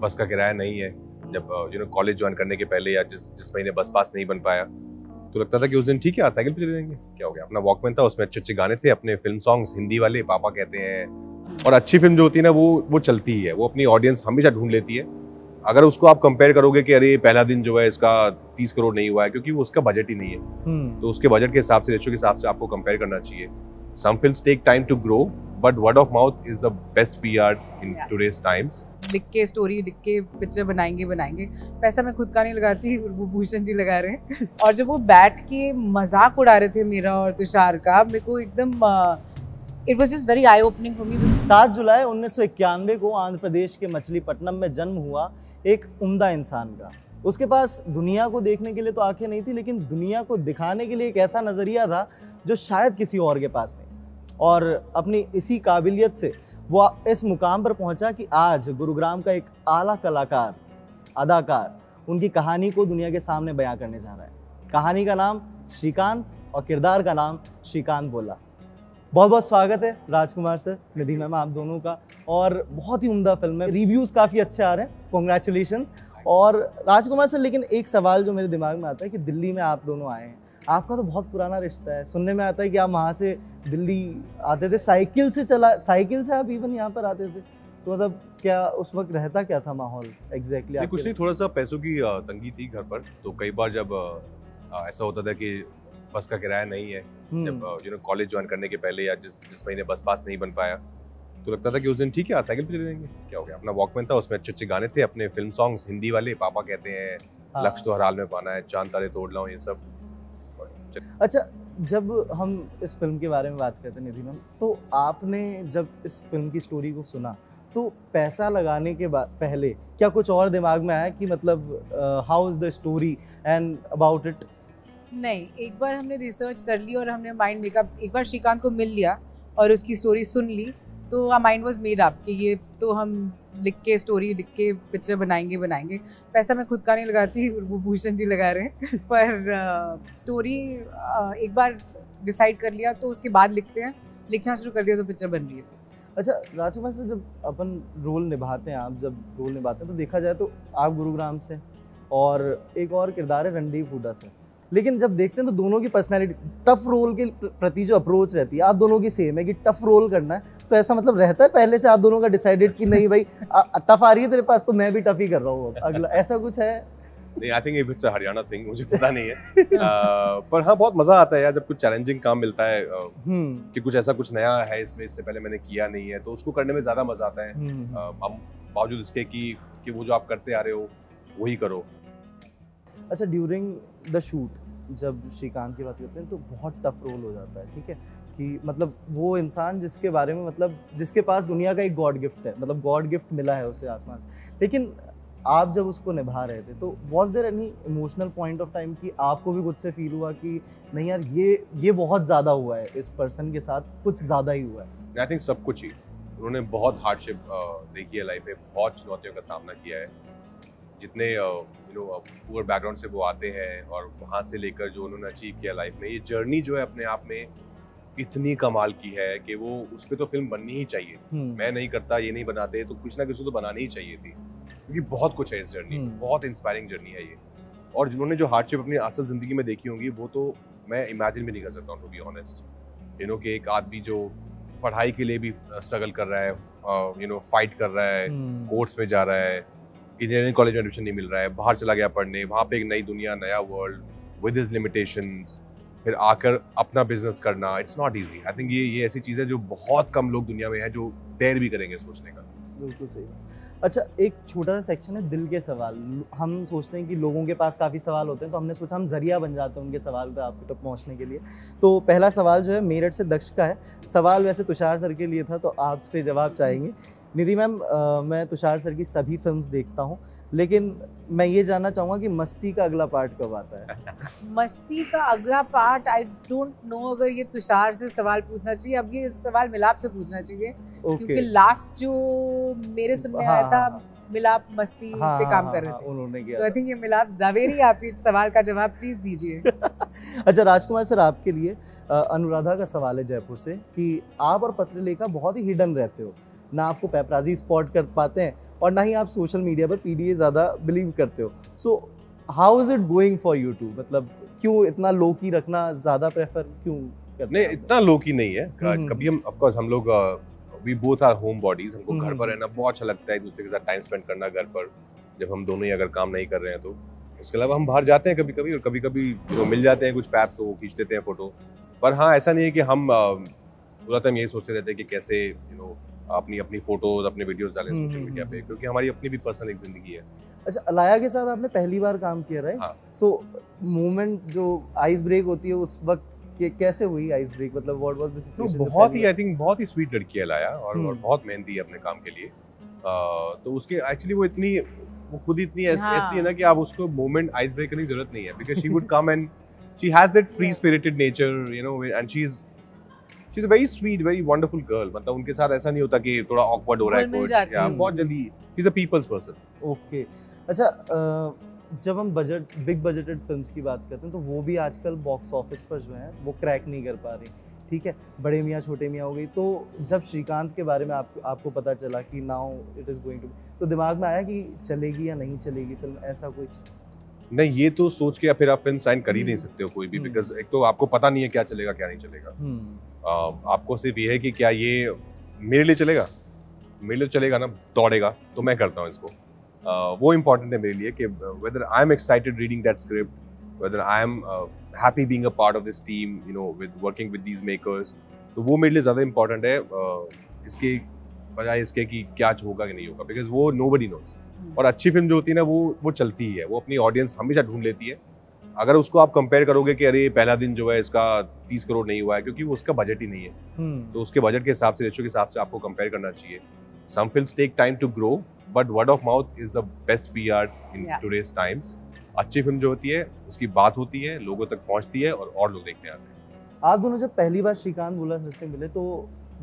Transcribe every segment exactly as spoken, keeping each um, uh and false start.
बस का किराया नहीं है। जब यू नो कॉलेज ज्वाइन करने के पहले या जिस जिस महीने बस पास नहीं बन पाया तो लगता था कि उस दिन ठीक है आज साइकिल पे चले जाएंगे, क्या हो गया। अपना वॉकमैन था, उसमें अच्छे अच्छे गाने थे, अपने फिल्म सॉन्ग्स हिंदी वाले पापा कहते हैं। और अच्छी फिल्म जो होती है ना वो वो चलती ही है, वो अपनी ऑडियंस हमेशा ढूंढ लेती है। अगर उसको आप कंपेयर करोगे कि अरे पहला दिन जो है इसका तीस करोड़ नहीं हुआ है क्योंकि वो उसका बजट ही नहीं है, तो उसके बजट के हिसाब से, रेशो के हिसाब से आपको कंपेयर करना चाहिए। Some films take time to grow but word of mouth is the best PR in today's times. लिख के स्टोरी, लिख के पिक्चर बनाएंगे बनाएंगे पैसा मैं खुद का नहीं लगाती, वो भूषण जी लगा रहे हैं। और जब वो बैठ के मजाक उड़ा रहे थे मेरा और तुषार का, मेरे को एकदम it was just very eye opening for me. सात जुलाई उन्नीस सौ इक्यानवे को आंध्र प्रदेश के मछलीपट्टनम में जन्म हुआ एक उम्दा इंसान का। उसके पास दुनिया को देखने के लिए तो आंखें नहीं थी, लेकिन दुनिया को दिखाने के लिए एक ऐसा नज़रिया था जो शायद किसी और के पास नहीं। और अपनी इसी काबिलियत से वो इस मुकाम पर पहुंचा कि आज गुरुग्राम का एक आला कलाकार, अदाकार उनकी कहानी को दुनिया के सामने बयां करने जा रहा है। कहानी का नाम श्रीकांत और किरदार का नाम श्रीकांत बोला। बहुत बहुत स्वागत है राजकुमार सर, निधि मैम, आप दोनों का। और बहुत ही उम्दा फिल्म है, रिव्यूज़ काफ़ी अच्छे आ रहे हैं, कॉन्ग्रेचुलेशन। और राजकुमार सर, लेकिन एक सवाल जो मेरे दिमाग में आता है कि दिल्ली में आप दोनों आए हैं, आपका तो बहुत पुराना रिश्ता है। सुनने में आता है कि आप वहाँ से दिल्ली आते थे, साइकिल से चला साइकिल से आप इवन यहाँ पर आते थे, तो मतलब क्या उस वक्त रहता क्या था माहौल एग्जैक्टली exactly कुछ नहीं, थोड़ा सा पैसों की तंगी थी घर पर, तो कई बार जब ऐसा होता था कि बस का किराया नहीं है, जब यू नो कॉलेज ज्वाइन करने के पहले या जिस जिस महीने बस पास नहीं बन पाया तो लगता था कि उस दिन ठीक है आज साइकिल पे चले जाएंगे, क्या हो गया। अपना वॉकमैन था, उसमें अच्छे अच्छे गाने थे, अपने फिल्म सॉन्ग्स हिंदी वाले पापा कहते हैं, लक्ष्य तो हर हाल में पाना है, चांद तारे तोड़ लाऊं, ये सब। अच्छा, जब हम इस फिल्म के बारे में बात करते हैं निधि मैम, तो आपने जब इस फिल्म की स्टोरी को सुना तो पैसा लगाने के पहले क्या कुछ और दिमाग में आया कि मतलब how is the story and about it? नहीं, एक बार हमने रिसर्च कर ली और हमने माइंड मेकअप, एक बार श्रीकांत को मिल लिया और उसकी स्टोरी सुन ली तो our mind was made up कि ये तो हम लिख के स्टोरी, लिख के पिक्चर बनाएंगे बनाएंगे पैसा मैं खुद का नहीं लगाती, वो भूषण जी लगा रहे हैं। पर स्टोरी uh, uh, एक बार डिसाइड कर लिया तो उसके बाद लिखते हैं, लिखना शुरू कर दिया तो पिक्चर बन रही है। अच्छा राजकुमार सर, जब अपन रोल निभाते हैं, आप जब रोल निभाते हैं तो देखा जाए तो आप गुरुग्राम से और एक और किरदार है रणदीप हूडा से, लेकिन जब देखते हैं तो दोनों की पर्सनालिटी, टफ रोल के प्रति जो अप्रोच रहती है आप दोनों की सेम है कि टफ रोल करना है, तो ऐसा मतलब रहता है पहले से आप दोनों का डिसाइडेड कि नहीं भाई टफ आ रही है तेरे पास तो मैं भी टफ ही कर रहा हूँ अगला, ऐसा कुछ है? नहीं, I think it's a Haryana thing, मुझे पता नहीं है। आ, पर हाँ, बहुत मजा आता है यार जब कुछ चैलेंजिंग काम मिलता है कि कुछ ऐसा कुछ नया है इसमें, इससे पहले मैंने किया नहीं है, तो उसको करने में ज्यादा मजा आता है बावजूद इसके कि कि वो जो आप करते आ रहे हो वही करो। अच्छा, ड्यूरिंग द शूट जब श्रीकांत की बात करते हैं तो बहुत टफ रोल हो जाता है, ठीक है, कि मतलब वो इंसान जिसके बारे में मतलब जिसके पास दुनिया का एक गॉड गिफ्ट है, मतलब गॉड गिफ्ट मिला है उसे आसमान, लेकिन आप जब उसको निभा रहे थे तो was there any emotional point of time कि आपको भी खुद से फील हुआ कि नहीं यार ये ये बहुत ज़्यादा हुआ है इस पर्सन के साथ, कुछ ज़्यादा ही हुआ है? आई थिंक सब कुछ ही, उन्होंने बहुत हार्डशिप देखी है लाइफ में, बहुत चुनौतियों का सामना किया है। जितने यू नो पुअर बैकग्राउंड से वो आते हैं और वहाँ से लेकर जो उन्होंने अचीव किया लाइफ में, ये जर्नी जो है अपने आप में इतनी कमाल की है कि वो उस पर तो फिल्म बननी ही चाहिए। मैं नहीं करता, ये नहीं बनाते, तो कुछ ना कुछ तो बनानी ही चाहिए थी क्योंकि बहुत कुछ है इस जर्नी, बहुत इंस्पायरिंग जर्नी है ये। और जिन्होंने जो हार्डशिप अपनी असल जिंदगी में देखी होंगी वो तो मैं इमेजिन भी नहीं कर सकता हूँ, to be honest. You know कि एक आदमी जो पढ़ाई के लिए भी स्ट्रगल कर रहा है, यू नो फाइट कर रहा है, कोर्ट्स में जा रहा है, इंजीनियरिंग कॉलेज में एडमिशन नहीं मिल रहा है, बाहर चला गया पढ़ने, वहाँ पे एक नई दुनिया, नया वर्ल्ड विद हिज लिमिटेशंस, फिर आकर अपना बिजनेस करना, it's not easy. I think ये ये ऐसी चीज़ है जो बहुत कम लोग दुनिया में हैं जो डेयर भी करेंगे सोचने का। बिल्कुल सही। अच्छा, एक छोटा सा सेक्शन है दिल के सवाल। हम सोचते हैं कि लोगों के पास काफ़ी सवाल होते हैं, तो हमने सोचा हम जरिया बन जाते हैं उनके सवाल पर आपके तक पहुंचने के लिए। तो पहला सवाल जो है मेरठ से दक्ष का है, सवाल वैसे तुषार सर के लिए था तो आपसे जवाब चाहेंगे। निधि मैम, मैं तुषार सर की सभी फिल्म्स देखता हूँ, लेकिन मैं ये जानना चाहूँगा कि मस्ती का अगला पार्ट कब आता है? मस्ती का अगला पार्ट आई डोंट नो, अगर ये तुषार से सवाल पूछना चाहिए, अब ये सवाल मिलाप से पूछना चाहिए okay. क्योंकि लास्ट जो मेरे सामने हाँ, आया था मिलाप मस्ती हाँ, पे काम कर रहे थे उन्होंने किया, तो आई थिंक ये मिलाप जावेरी, आप इस सवाल का जवाब प्लीज दीजिए। अच्छा राजकुमार सर, आपके लिए अनुराधा का सवाल है जयपुर से कि आप और पत्रलेखा बहुत ही हिडन रहते हो, ना आपको पेपराजी स्पॉट कर पाते हैं और ना ही आप सोशल मीडिया पर पीडीए ज़्यादा बिलीव करते हो। So how is it going for you too, मतलब क्यों इतना लो की रखना ज़्यादा प्रेफर क्यों करते? नहीं, इतना लो की नहीं है। कभी हम ऑफकोर्स हम लोग we both are homebodies, हमको घर पर रहना बहुत अच्छा लगता है, एक दूसरे के साथ टाइम स्पेंड करना घर पर, जब हम दोनों ही अगर काम नहीं कर रहे हैं तो। इसके अलावा हम बाहर जाते हैं कभी कभी और कभी कभी जो मिल जाते हैं कुछ पैप्स तो वो खींच लेते हैं फ़ोटो। पर हाँ, ऐसा नहीं है कि हम पूरा टाइम यही सोचते रहते हैं कि कैसे यू नो अपनी अपनी फोटोज अपने वीडियोस डालें सोशल मीडिया पे, क्योंकि हमारी अपनी भी पर्सनल एक जिंदगी है। अच्छा, अलाया के साथ आपने पहली बार काम किया, राइट? सो मोमेंट जो आइस ब्रेक होती है उस वक्त कि कैसे हुई आइस ब्रेक, मतलब व्हाट वाज द सिचुएशन? बहुत ही आई थिंक बहुत ही स्वीट लड़की है लाया और, और बहुत मेहनती है अपने काम के लिए। आ, तो उसके एक्चुअली वो इतनी वो खुद इतनी ऐसी हाँ। है ना कि आप उसको मोमेंट आइस ब्रेक करने की जरूरत नहीं है, because she would come and she has that free spirited nature you know and she is she is very sweet very wonderful girl. मतलब उनके साथ ऐसा नहीं होता कि थोड़ा ऑकवर्ड हो रहा है कुछ, या बहुत जल्दी she is a people's person. Okay, अच्छा जब हम बजट बिग बजटेड फिल्म्स की बात करते हैं तो वो भी आजकल बॉक्स ऑफिस पर जो है वो क्रैक नहीं कर पा रही, ठीक है? बड़े मियाँ छोटे मियाँ हो गई, तो जब श्रीकांत के बारे में आप, आपको पता चला कि now it is going to, तो दिमाग में आया कि चलेगी या नहीं चलेगी फिल्म, ऐसा कुछ? नहीं, ये तो सोच के फिर आप फिल्म साइन कर ही नहीं सकते हो कोई भी, बिकॉज एक तो आपको पता नहीं है क्या चलेगा क्या नहीं चलेगा। आ, आपको सिर्फ ये है कि क्या ये मेरे लिए चलेगा, मेरे लिए चलेगा ना दौड़ेगा तो मैं करता हूँ इसको। Uh, वो इम्पॉर्टेंट है मेरे लिए कि whether I'm excited reading that script, whether I'm uh, happy being a part of this team, you know, with working with these makers, तो वो मेरे लिए ज़्यादा इम्पॉर्टेंट है uh, इसके बजाय इसके कि क्या होगा कि नहीं होगा, बिकॉज वो nobody knows। और अच्छी फिल्म जो होती है ना वो वो चलती है, वो अपनी ऑडियंस हमेशा ढूंढ लेती है। अगर उसको आप कंपेयर करोगे कि अरे पहला दिन जो है इसका तीस करोड़ नहीं हुआ है क्योंकि उसका बजट ही नहीं है, hmm. तो उसके बजट के हिसाब से रेशो के हिसाब से आपको कंपेयर करना चाहिए। Some films take time to grow, but word of mouth is the best P R in yeah. today's times. अच्छी फिल्म जो होती है उसकी बात होती है, लोगों तक पहुंचती है और और लोग देखने आते हैं। आप दोनों जब पहली बार श्रीकांत भोला सर से मिले तो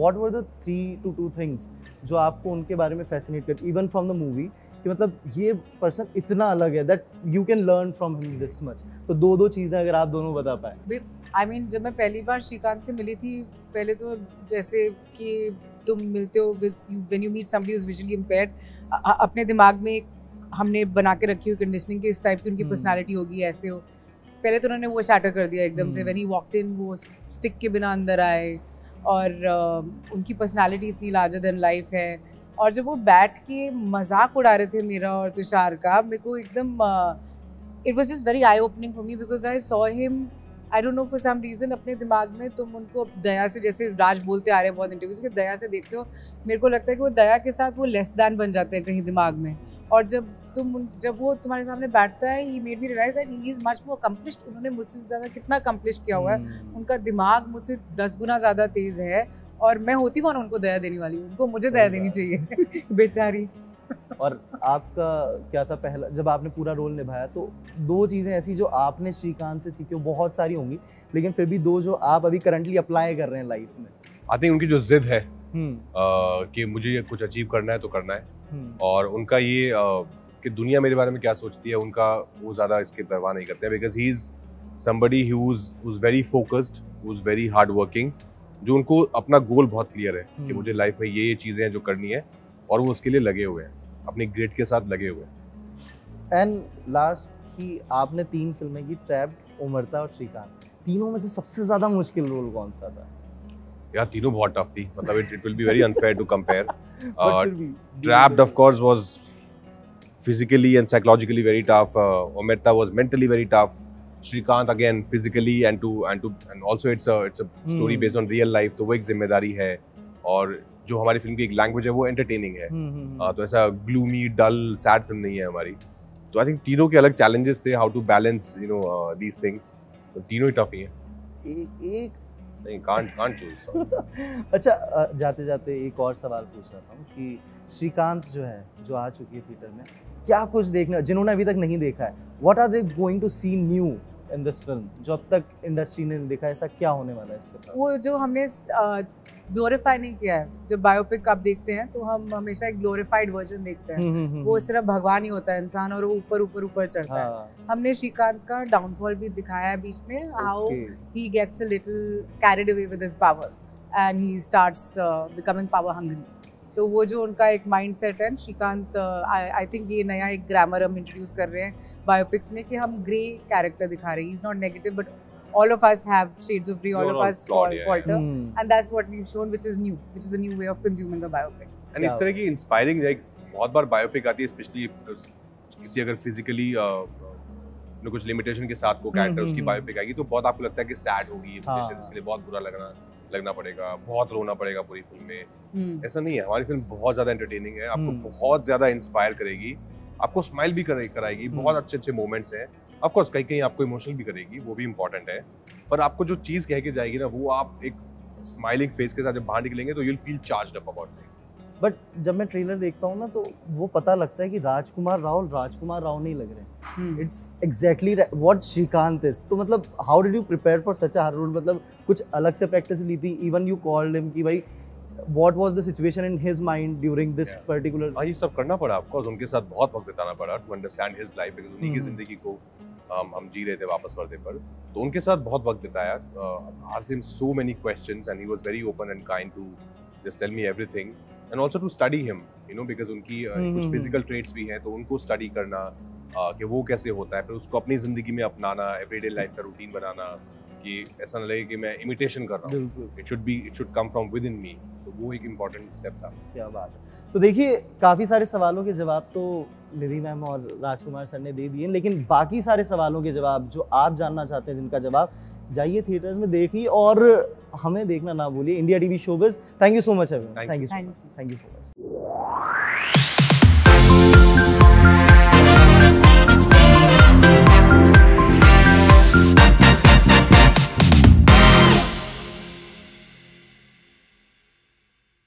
what were the three to two things जो आपको उनके बारे में fascinate करती, even from the movie, कि मतलब ये पर्सन इतना अलग है that you can learn from him this much। तो दो दो चीज़ें अगर आप दोनों बता पाए। I mean जब मैं पहली बार श्रीकांत से मिली थी, पहले तो जैसे कि तुम मिलते हो with when you meet somebody who is visually impaired, अपने दिमाग में हमने बना के रखी हुई कंडीशनिंग के इस टाइप की उनकी पर्सनालिटी होगी, ऐसे हो। पहले तो उन्होंने वो शैटर कर दिया एकदम से, व्हेन ही वॉक्ड इन वो स्टिक के बिना अंदर आए, और uh, उनकी पर्सनालिटी इतनी लार्जर देन लाइफ है। और जब वो बैठ के मजाक उड़ा रहे थे मेरा और तुषार का, मेरे को एकदम it was just very eye opening for me, because I saw him I don't know for some reason अपने दिमाग में तुम उनको दया से, जैसे राज बोलते आ रहे हैं बहुत इंटरव्यूज़ कि दया से देखते हो, मेरे को लगता है कि वो दया के साथ वो लेस दैन बन जाते हैं कहीं दिमाग में। और जब तुम जब वो तुम्हारे सामने बैठता है, he made me realise that he is much more accomplished, उन्होंने मुझसे ज़्यादा कितना अकम्प्लिश किया हुआ है, hmm. उनका दिमाग मुझसे दस गुना ज़्यादा तेज़ है, और मैं होती कौन उनको दया देने वाली, उनको मुझे दया देनी चाहिए बेचारी। और आपका क्या था पहला, जब आपने पूरा रोल निभाया तो दो चीज़ें ऐसी जो आपने श्रीकांत से सीखी, बहुत सारी होंगी लेकिन फिर भी दो जो आप अभी करंटली अप्लाई कर रहे हैं लाइफ में? आई थिंक उनकी जो जिद है आ, कि मुझे कुछ अचीव करना है तो करना है, और उनका ये आ, कि दुनिया मेरे बारे में क्या सोचती है उनका वो ज़्यादा इसके परवाह नहीं करते, because he is somebody who is very focused, who is very hard working, जो उनको अपना गोल बहुत क्लियर है कि मुझे लाइफ में ये ये चीज़ें हैं जो करनी है, और वो उसके लिए लगे हुए हैं, अपने ग्रेड के साथ लगे हुए हैं। एंड लास्ट की आपने तीन फिल्में की, ट्रैप्ड, उमरता और श्रीकांत, तीनों में से सबसे ज़्यादा मुश्किल रोल कौन सा था? यार तीनों बहुत टफ थी, मतलब it will be very unfair to compare. Trapped of course was physically and psychologically very tough, उमरता was mentally very tough, Shrikant again physically and to and to and also it's a it's a story based on real life, तो वो एक जिम्मेदारी है। और जो हमारी film की एक लैंग्वेज है वो एंटरटेनिंग है, आ, तो ऐसा ग्लूमी डल सैड फिल्म नहीं है हमारी। तो आई थिंक तीनों के अलग चैलेंजेस थे, how to balance you know these things, तो तीनों ही टफ ही हैं। एक नहीं कांट कांट चूज। अच्छा जाते जाते एक और सवाल पूछ रहा हूँ कि श्रीकांत जो है जो आ चुकी है थिएटर में, क्या कुछ देखना जिन्होंने अभी तक नहीं देखा है, what are they going to see new in this film, जो अब तक इंडस्ट्री ने देखा है, ऐसा क्या होने वाला है इसके बाद? वो जो हमने ग्लोरीफाई नहीं किया है, जब बायोपिक आप देखते हैं तो हम हमेशा एक ग्लोरीफाइड वर्जन देखते हैं, वो सिर्फ भगवान ही होता है इंसान और वो ऊपर ऊपर ऊपर चढ़ता है। हमने श्रीकांत का डाउनफॉल भी दिखाया है बीच में, how he gets a little carried away with his power and he starts becoming power hungry, तो वो जो उनका एक माइंडसेट है श्रीकांत, आई थिंक ये नया एक ग्रामर हम इंट्रोड्यूस कर रहे हैं बायोपिक्स में कि हम ग्रे कैरेक्टर दिखा रहे हैं. Is not negative but all of us have shades of grey, all You're of us flawed, yeah. falter mm. and that's what we've shown, which is new, which is a new way of consuming a biopic. And yeah. is tarah ki inspiring like bahut baar biopic aati hai, especially if kisi agar physically no kuch limitation ke sath ko character uski biopic aayegi to bahut aapko lagta hai ki sad hogi, patients ke liye bahut bura lagna लगना पड़ेगा, बहुत रोना पड़ेगा पूरी film में. ऐसा नहीं है, हमारी फिल्म बहुत ज्यादा एंटरटेनिंग है, आपको बहुत ज्यादा इंस्पायर करेगी, आपको स्माइल भी कराएगी, बहुत अच्छे अच्छे मोमेंट्स हैं. ऑफ कोर्स कहीं कहीं आपको इमोशनल भी करेगी, वो भी इम्पोर्टेंट है, पर आपको जो चीज़ कह के जाएगी ना, वो आप एक स्माइलिंग फेस के साथ जब बाहर निकलेंगे तो you will feel charged up about it. But जब मैं ट्रेलर देखता हूँ ना, तो वो पता लगता है कि राजकुमार राव राजकुमार राव नहीं लग रहे. It's exactly what Srikanth is. तो मतलब how did you prepare for such a role? मतलब कुछ अलग से प्रैक्टिस ली थी? इवन यू कॉल्ड हिम कि भाई what was the situation in his mind during this particular? हाँ, ये सब करना पड़ा, ऑफ कोर्स उनके साथ बहुत वक्त बिताना पड़ा to understand his life, because उन्हीं की जिंदगी को हम हम जी रहे थे वापस पर्दे पर, तो उनके साथ बहुत वक्त बिताया. Asked him so many questions and he was very open and kind to just tell me everything and also to study him, you know, because उनकी कुछ फिजिकल ट्रेट्स भी हैं, तो उनको स्टडी करना कि वो कैसे होता है, फिर उसको अपनी जिंदगी में अपनाना, एवरीडे लाइफ का रूटीन बनाना, कि ऐसा ना लगे कि मैं इमिटेशन कर रहा हूँ, it should be, it should come from within me. तो वो एक इम्पॉर्टेंट स्टेप था. क्या बात है. तो देखिए, काफ़ी सारे सवालों के जवाब तो निधि मैम और राजकुमार सर ने दे दिए, लेकिन बाकी सारे सवालों के जवाब जो आप जानना चाहते हैं, जिनका जवाब, जाइए थिएटर्स में देखिए और हमें देखना ना भूलिए. India TV showbiz. Thank you so much everyone. Thank you, thank you so much.